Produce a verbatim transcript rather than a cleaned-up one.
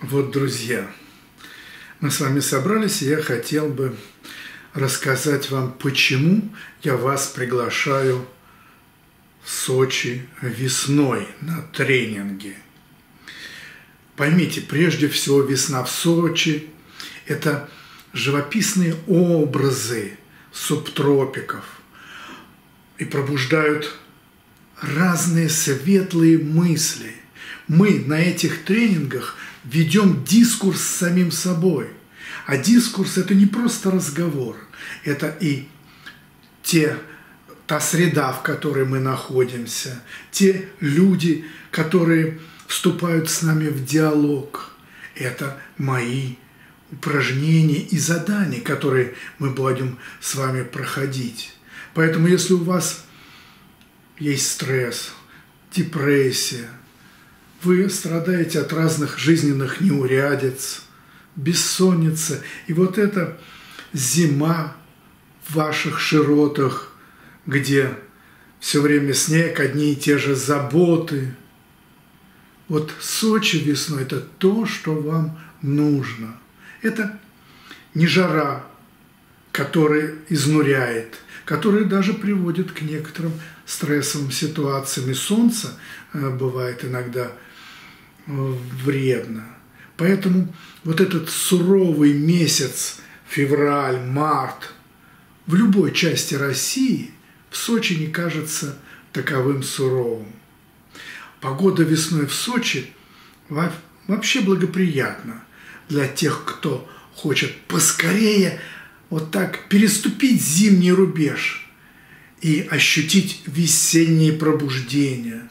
Вот, друзья, мы с вами собрались, и я хотел бы рассказать вам, почему я вас приглашаю в Сочи весной на тренинги. Поймите, прежде всего, весна в Сочи – это живописные образы субтропиков и пробуждают разные светлые мысли. Мы на этих тренингах ведем дискурс с самим собой. А дискурс – это не просто разговор, это и те, та среда, в которой мы находимся, те люди, которые вступают с нами в диалог. Это мои упражнения и задания, которые мы будем с вами проходить. Поэтому, если у вас есть стресс, депрессия, вы страдаете от разных жизненных неурядиц, бессонница, и вот эта зима в ваших широтах, где все время снег, одни и те же заботы. Вот Сочи весной – это то, что вам нужно. Это не жара, которая изнуряет, которая даже приводит к некоторым стрессовым ситуациям. И солнце бывает иногда вредно. Поэтому вот этот суровый месяц, февраль, март, в любой части России в Сочи не кажется таковым суровым. Погода весной в Сочи вообще благоприятна для тех, кто хочет поскорее вот так переступить зимний рубеж и ощутить весенние пробуждения.